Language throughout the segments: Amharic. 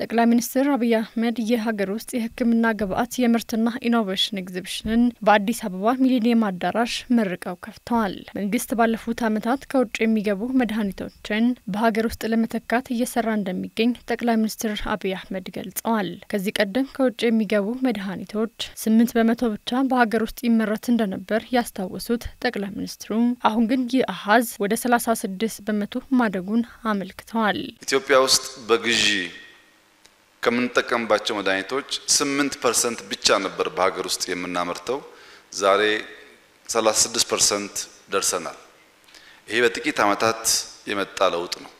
تقلع منستر ربيع ماريا هاجروس يحكم الناقبات يمرتنا إنوفيشن إكزيبيشن بعد سببه مليني مدرش مرق أو كفتال من قصة بالفوت همتات كوتش ميجابو مدهنيتوتشن بهاجروس لمتكات يسران دميجين تقلع منستر أبي أحمد قلت قال كذيك قدم كوتش ميجابو مدهنيتوتش سمنت بمتوتشا بهاجروس يمرتن دنبر يستوسط تقلع منستروم أهونجن جي أحز وده سلاسة سدس بمتو مادقون عمل كتال. إثيوبيا وسط بقجي ከምንጠቀም ባቸው መዳኒቶች 8% ብቻ ነበር በሀገር ውስጥ የምናመርተው ዛሬ 36% ደርሰናል ይሄ በጥቂት አመታት የመጣ ለውጥ ነው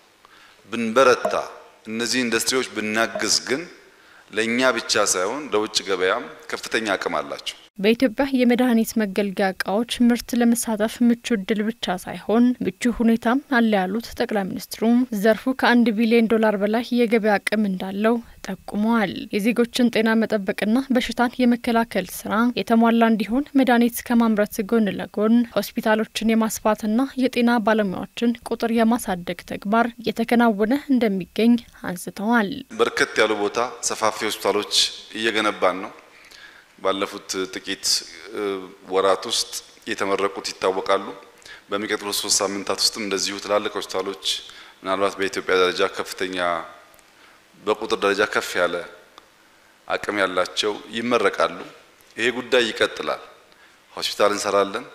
ብንበረታ እነዚህ ኢንዱስትሪዎች ብናግዝ ግን ለኛ ብቻ ሳይሆን ለውጭ ገበያም ከፍተኛ አቅም አላቸው በኢትዮጵያ የመዳኒት መገልገያ ቃዎች ምርት ለመሳተፍ ምቹ ድል ብቻ ሳይሆን ምቹ ሁኔታም አለ ያሉት ጠቅላይ ሚኒስትሩ ዘርፉ ከ1 ቢሊዮን ዶላር በላይ የገበያ አቅም እንዳለው ተጠቁሟል የዜጎችን ጤና መጠበቅና በሽታን የመከላከል ስራ የተሟላ እንዲሆን መዳኒት ከማምረት ጎን ለጎን ሆስፒታሎችን የማስፋትና የጤና ባለሙያዎችን ቁጥር የማሳደግ ተግባር የተከናወነ እንደሚገኝ አንስተዋል በርከት ያሉ ቦታ ሰፋፊ ሆስፒታሎች እየገነባን ነው ባለፉት ጥቂት ወራት ውስጥ የተመረቁት ይታወቃሉ በሚቀጥሉት 3 ሳምንታት ውስጥም እንደዚሁ ትላልቅ ሆስፒታሎች ምናልባት በኢትዮጵያ ደረጃ ከፍተኛ በቁጥር ደረጃ ከፍ ያለ አቅም ያላቸው ይመረቃሉ ይሄ ጉዳይ ይቀጥላል ሆስፒታል እንሰራለን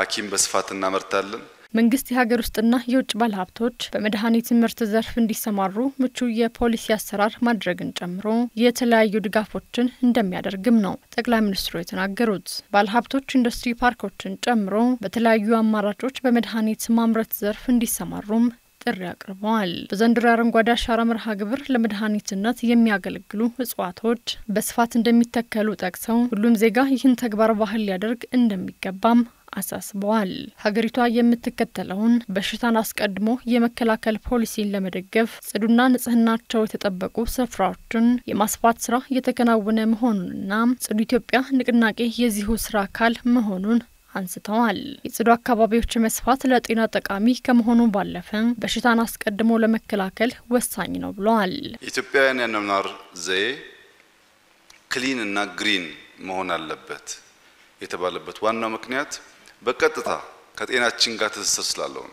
ሐኪም በስፋት እናመርታለን መንግስት የሀገር ውስጥና የውጭ ባለሀብቶች በመድኃኒት ምርት ዘርፍ እንዲሰማሩ ምቹ የፖሊሲ አሰራር ማድረግን ጨምሮ የተለያዩ ድጋፎችን እንደሚያደርግም ነው ጠቅላይ ሚኒስትሩ የተናገሩት ባለሀብቶች ኢንዱስትሪ ፓርኮችን ጨምሮ በተለያዩ አማራጮች በመድኃኒት ማምረት ዘርፍ እንዲሰማሩም ጥሪ አቅርበዋል በዘንድሮ አረንጓዴ አሻራ መርሃ ግብር ለመድኃኒትነት የሚያገለግሉ እጽዋቶች በስፋት እንደሚተከሉ ጠቅሰው ሁሉም ዜጋ ይህን ተግባር ባህል ሊያደርግ እንደሚገባም አሳስበዋል ሀገሪቷ የምትከተለውን በሽታን አስቀድሞ የመከላከል ፖሊሲን ለመደገፍ ጽዱና ንጽህናቸው የተጠበቁ ስፍራዎችን የማስፋት ስራ የተከናወነ መሆኑንና ጽዱ ኢትዮጵያ ንቅናቄ የዚሁ ስራ አካል መሆኑን አንስተዋል የጽዱ አካባቢዎች መስፋት ለጤና ጠቃሚ ከመሆኑ ባለፈ በሽታን አስቀድሞ ለመከላከል ወሳኝ ነው ብለዋል ኢትዮጵያውያን የአኗኗር ዘዬ ክሊን እና ግሪን መሆን አለበት የተባለበት ዋናው ምክንያት በቀጥታ ከጤናችን ጋር ተሳስሮ ስላለው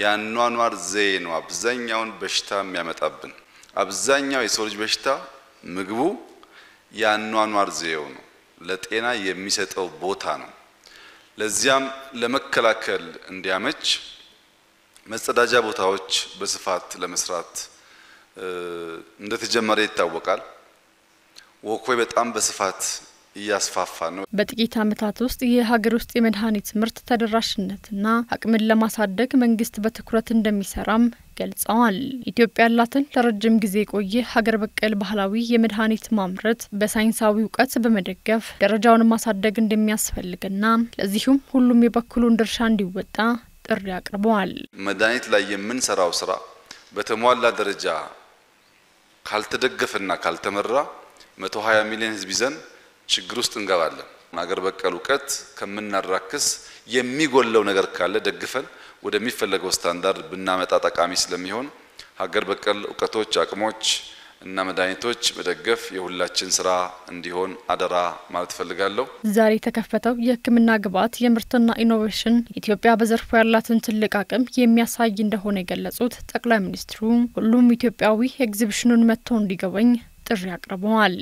ያኗኗር ዘዬ ነው አብዛኛውን በሽታ የሚያመጣብን አብዛኛው የሰው ልጅ በሽታ ምግቡ ያኗኗር ዘዬው ነው ለጤና የሚሰጠው ቦታ ነው ለዚያም ለመከላከል እንዲያመች መጸዳጃ ቦታዎች በስፋት ለመስራት እንደተጀመረ ይታወቃል ወኮይ በጣም በስፋት ያስፋፋ ነው በጥቂት አመታት ውስጥ የሀገር ውስጥ የመድኃኒት ምርት ተደራሽነትና አቅምን ለማሳደግ መንግስት በትኩረት እንደሚሰራም ገልጸዋል ኢትዮጵያ ያላትን ለረጅም ጊዜ ቆየ ሀገር በቀል ባህላዊ የመድኃኒት ማምረት በሳይንሳዊ ዕውቀት በመደገፍ ደረጃውን ማሳደግ እንደሚያስፈልግና ለዚሁም ሁሉም የበኩሉን ድርሻ እንዲወጣ ጥሪ አቅርበዋል መድኃኒት ላይ የምንሰራው ስራ በተሟላ ደረጃ ካልተደገፈና ካልተመራ 120 ሚሊዮን ህዝብ ይዘን ችግር ውስጥ እንገባለን ማገር በቀል ዕውቀት ከመናራክስ የሚጎለው ነገር ካለ ደግፈን ወደሚፈለገው ስታንዳርድ ብናመጣ ጠቃሚ ስለሚሆን ሀገር በቀል ዕውቀቶች አቅሞች እና መዳኒቶች በደገፍ የሁላችን ስራ እንዲሆን አደራ ማለት ፈልጋለሁ ዛሬ ተከፈተው የህክምና ግብዓት የምርትና ኢኖቬሽን ኢትዮጵያ በዘርፉ ያላትን ትልቅ አቅም የሚያሳይ እንደሆነ የገለጹት ጠቅላይ ሚኒስትሩ ሁሉም ኢትዮጵያዊ ኤግዚቢሽኑን መጥተው እንዲገበኝ ጥሪ አቅርበዋል